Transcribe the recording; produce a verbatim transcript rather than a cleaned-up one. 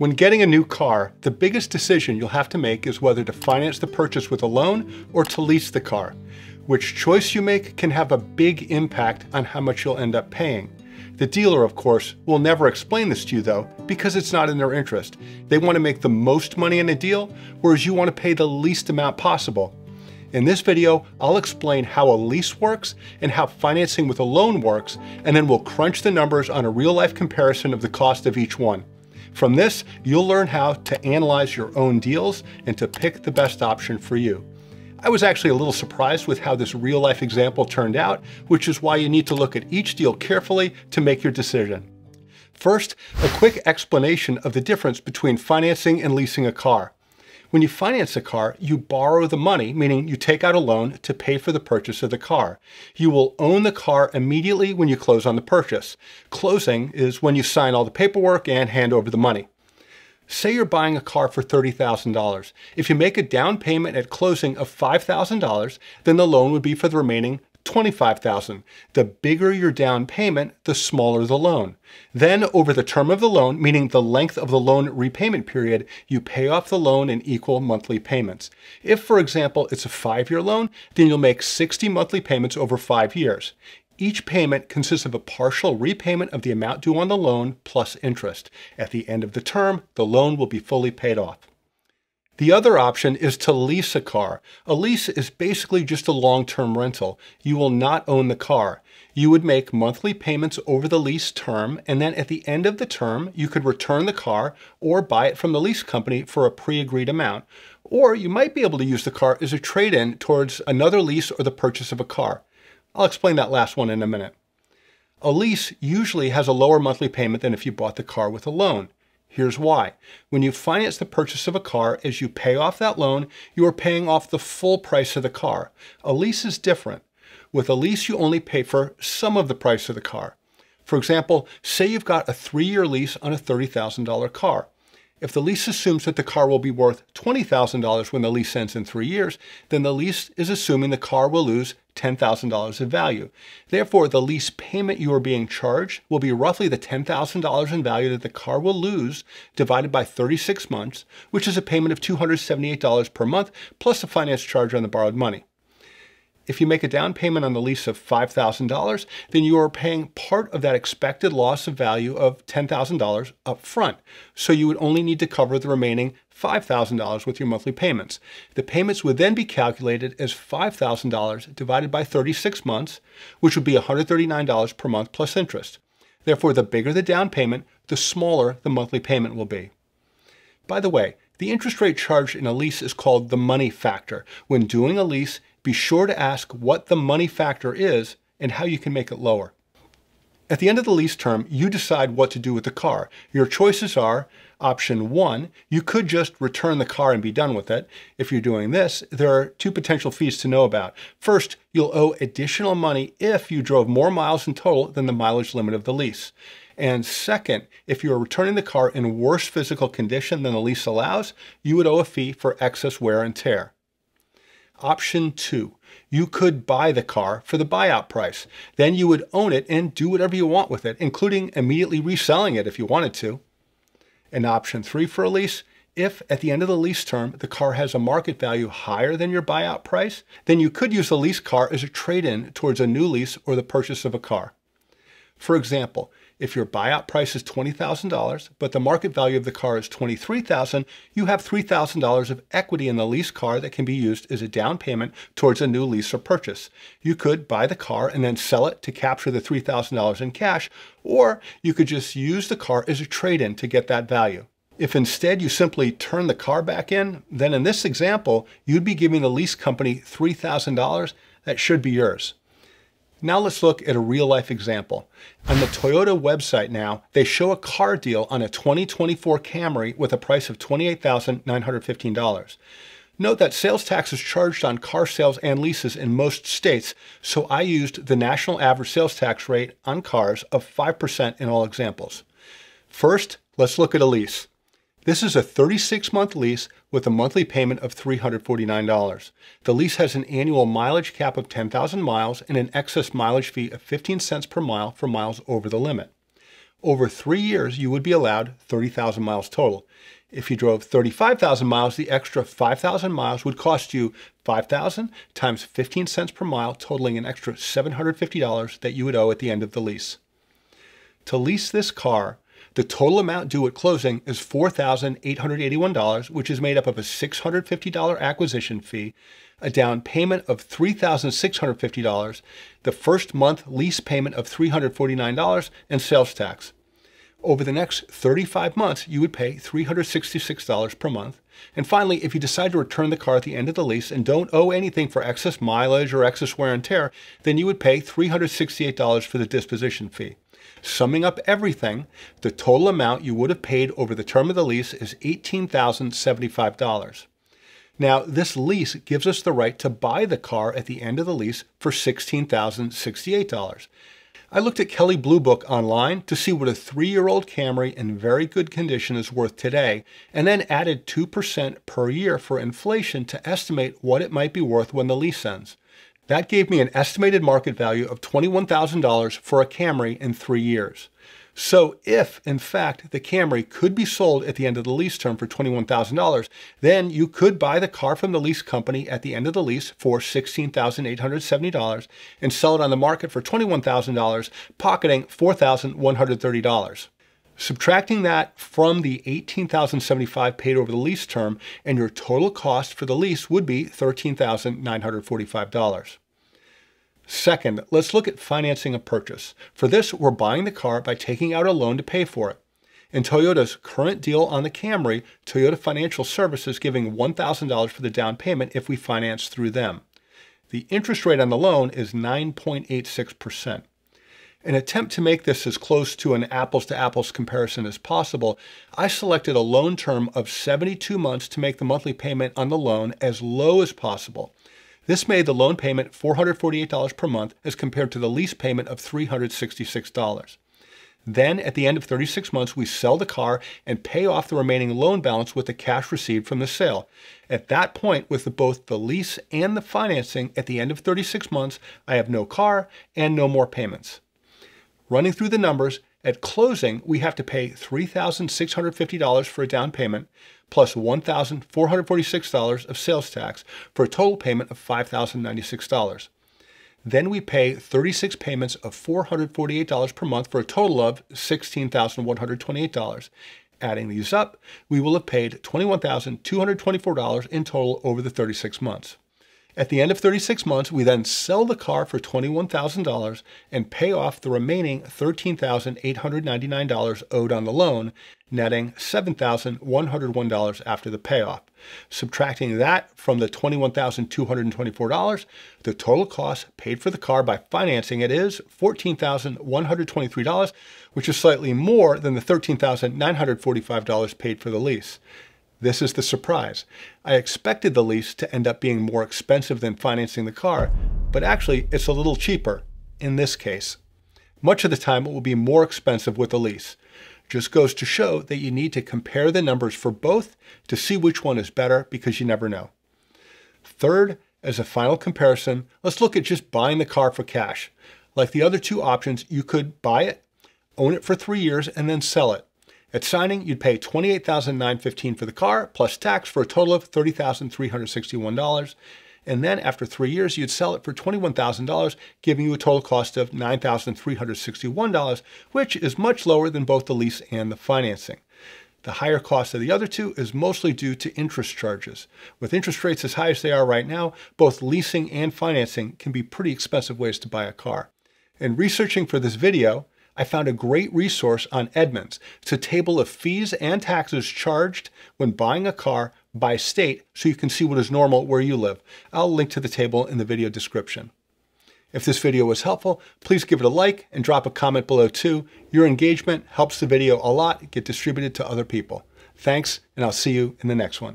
When getting a new car, the biggest decision you'll have to make is whether to finance the purchase with a loan or to lease the car. Which choice you make can have a big impact on how much you'll end up paying. The dealer, of course, will never explain this to you though, because it's not in their interest. They want to make the most money in a deal, whereas you want to pay the least amount possible. In this video, I'll explain how a lease works and how financing with a loan works, and then we'll crunch the numbers on a real-life comparison of the cost of each one. From this, you'll learn how to analyze your own deals and to pick the best option for you. I was actually a little surprised with how this real-life example turned out, which is why you need to look at each deal carefully to make your decision. First, a quick explanation of the difference between financing and leasing a car. When you finance a car, you borrow the money, meaning you take out a loan to pay for the purchase of the car. You will own the car immediately when you close on the purchase. Closing is when you sign all the paperwork and hand over the money. Say you're buying a car for thirty thousand dollars. If you make a down payment at closing of five thousand dollars, then the loan would be for the remaining twenty-five thousand dollars. The bigger your down payment, the smaller the loan. Then over the term of the loan, meaning the length of the loan repayment period, you pay off the loan in equal monthly payments. If, for example, it's a five-year loan, then you'll make sixty monthly payments over five years. Each payment consists of a partial repayment of the amount due on the loan plus interest. At the end of the term, the loan will be fully paid off. The other option is to lease a car. A lease is basically just a long-term rental. You will not own the car. You would make monthly payments over the lease term, and then at the end of the term, you could return the car or buy it from the lease company for a pre-agreed amount. Or you might be able to use the car as a trade-in towards another lease or the purchase of a car. I'll explain that last one in a minute. A lease usually has a lower monthly payment than if you bought the car with a loan. Here's why. When you finance the purchase of a car, as you pay off that loan, you are paying off the full price of the car. A lease is different. With a lease, you only pay for some of the price of the car. For example, say you've got a three-year lease on a thirty thousand dollar car. If the lease assumes that the car will be worth twenty thousand dollars when the lease ends in three years, then the lease is assuming the car will lose ten thousand dollars in value. Therefore, the lease payment you are being charged will be roughly the ten thousand dollars in value that the car will lose divided by thirty-six months, which is a payment of two hundred seventy-eight dollars per month plus a finance charge on the borrowed money. If you make a down payment on the lease of five thousand dollars, then you are paying part of that expected loss of value of ten thousand dollars up front. So you would only need to cover the remaining five thousand dollars with your monthly payments. The payments would then be calculated as five thousand dollars divided by thirty-six months, which would be one hundred thirty-nine dollars per month plus interest. Therefore, the bigger the down payment, the smaller the monthly payment will be. By the way, the interest rate charged in a lease is called the money factor. When doing a lease, be sure to ask what the money factor is and how you can make it lower. At the end of the lease term, you decide what to do with the car. Your choices are, option one, you could just return the car and be done with it. If you're doing this, there are two potential fees to know about. First, you'll owe additional money if you drove more miles in total than the mileage limit of the lease. And second, if you are returning the car in worse physical condition than the lease allows, you would owe a fee for excess wear and tear. Option two, you could buy the car for the buyout price. Then you would own it and do whatever you want with it, including immediately reselling it if you wanted to. And option three for a lease, if at the end of the lease term, the car has a market value higher than your buyout price, then you could use the lease car as a trade-in towards a new lease or the purchase of a car. For example, if your buyout price is twenty thousand dollars, but the market value of the car is twenty-three thousand dollars, you have three thousand dollars of equity in the lease car that can be used as a down payment towards a new lease or purchase. You could buy the car and then sell it to capture the three thousand dollars in cash, or you could just use the car as a trade-in to get that value. If instead you simply turn the car back in, then in this example, you'd be giving the lease company three thousand dollars that should be yours. Now let's look at a real-life example. On the Toyota website now, they show a car deal on a twenty twenty-four Camry with a price of twenty-eight thousand nine hundred fifteen dollars. Note that sales tax is charged on car sales and leases in most states, so I used the national average sales tax rate on cars of five percent in all examples. First, let's look at a lease. This is a thirty-six month lease with a monthly payment of three hundred forty-nine dollars. The lease has an annual mileage cap of ten thousand miles and an excess mileage fee of fifteen cents per mile for miles over the limit. Over three years, you would be allowed thirty thousand miles total. If you drove thirty-five thousand miles, the extra five thousand miles would cost you five thousand times fifteen cents per mile, totaling an extra seven hundred fifty dollars that you would owe at the end of the lease. To lease this car, the total amount due at closing is four thousand eight hundred eighty-one dollars, which is made up of a six hundred fifty dollar acquisition fee, a down payment of three thousand six hundred fifty dollars, the first month lease payment of three hundred forty-nine dollars, and sales tax. Over the next thirty-five months, you would pay three hundred sixty-six dollars per month. And finally, if you decide to return the car at the end of the lease and don't owe anything for excess mileage or excess wear and tear, then you would pay three hundred sixty-eight dollars for the disposition fee. Summing up everything, the total amount you would have paid over the term of the lease is eighteen thousand seventy-five dollars. Now, this lease gives us the right to buy the car at the end of the lease for sixteen thousand sixty-eight dollars. I looked at Kelley Blue Book online to see what a three-year-old Camry in very good condition is worth today, and then added two percent per year for inflation to estimate what it might be worth when the lease ends. That gave me an estimated market value of twenty-one thousand dollars for a Camry in three years. So if, in fact, the Camry could be sold at the end of the lease term for twenty-one thousand dollars, then you could buy the car from the lease company at the end of the lease for sixteen thousand eight hundred seventy dollars and sell it on the market for twenty-one thousand dollars, pocketing four thousand one hundred thirty dollars. Subtracting that from the eighteen thousand seventy-five dollars paid over the lease term, and your total cost for the lease would be thirteen thousand nine hundred forty-five dollars. Second, let's look at financing a purchase. For this, we're buying the car by taking out a loan to pay for it. In Toyota's current deal on the Camry, Toyota Financial Services is giving one thousand dollars for the down payment if we finance through them. The interest rate on the loan is nine point eight six percent. In an attempt to make this as close to an apples-to-apples comparison as possible, I selected a loan term of seventy-two months to make the monthly payment on the loan as low as possible. This made the loan payment four hundred forty-eight dollars per month as compared to the lease payment of three hundred sixty-six dollars. Then, at the end of thirty-six months, we sell the car and pay off the remaining loan balance with the cash received from the sale. At that point, with the, both the lease and the financing, at the end of thirty-six months, I have no car and no more payments. Running through the numbers, at closing, we have to pay three thousand six hundred fifty dollars for a down payment, plus one thousand four hundred forty-six dollars of sales tax, for a total payment of five thousand ninety-six dollars. Then we pay thirty-six payments of four hundred forty-eight dollars per month for a total of sixteen thousand one hundred twenty-eight dollars. Adding these up, we will have paid twenty-one thousand two hundred twenty-four dollars in total over the thirty-six months. At the end of thirty-six months, we then sell the car for twenty-one thousand dollars and pay off the remaining thirteen thousand eight hundred ninety-nine dollars owed on the loan, netting seven thousand one hundred one dollars after the payoff. Subtracting that from the twenty-one thousand two hundred twenty-four dollars, the total cost paid for the car by financing it is fourteen thousand one hundred twenty-three dollars, which is slightly more than the thirteen thousand nine hundred forty-five dollars paid for the lease. This is the surprise. I expected the lease to end up being more expensive than financing the car, but actually it's a little cheaper in this case. Much of the time it will be more expensive with the lease. Just goes to show that you need to compare the numbers for both to see which one is better, because you never know. Third, as a final comparison, let's look at just buying the car for cash. Like the other two options, you could buy it, own it for three years, and then sell it. At signing, you'd pay twenty-eight thousand nine hundred fifteen dollars for the car, plus tax, for a total of thirty thousand three hundred sixty-one dollars. And then after three years, you'd sell it for twenty-one thousand dollars, giving you a total cost of nine thousand three hundred sixty-one dollars, which is much lower than both the lease and the financing. The higher cost of the other two is mostly due to interest charges. With interest rates as high as they are right now, both leasing and financing can be pretty expensive ways to buy a car. In researching for this video, I found a great resource on Edmunds. It's a table of fees and taxes charged when buying a car by state, so you can see what is normal where you live. I'll link to the table in the video description. If this video was helpful, please give it a like and drop a comment below too. Your engagement helps the video a lot get distributed to other people. Thanks, and I'll see you in the next one.